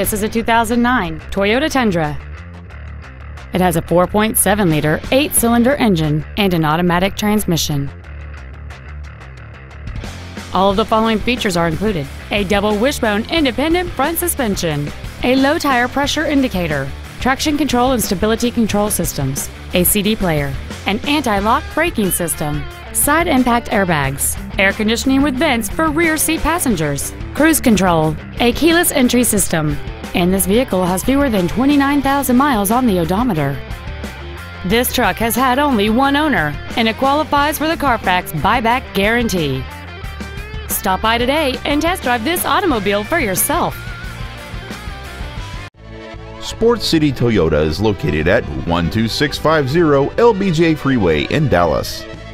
This is a 2009 Toyota Tundra. It has a 4.7-liter, 8-cylinder engine and an automatic transmission. All of the following features are included: a double wishbone independent front suspension, a low tire pressure indicator, traction control and stability control systems, a CD player, an anti-lock braking system, side impact airbags, air conditioning with vents for rear seat passengers, cruise control, a keyless entry system, and this vehicle has fewer than 29,000 miles on the odometer. This truck has had only one owner, and it qualifies for the Carfax buyback guarantee. Stop by today and test drive this automobile for yourself. Sport City Toyota is located at 12650 LBJ Freeway in Dallas.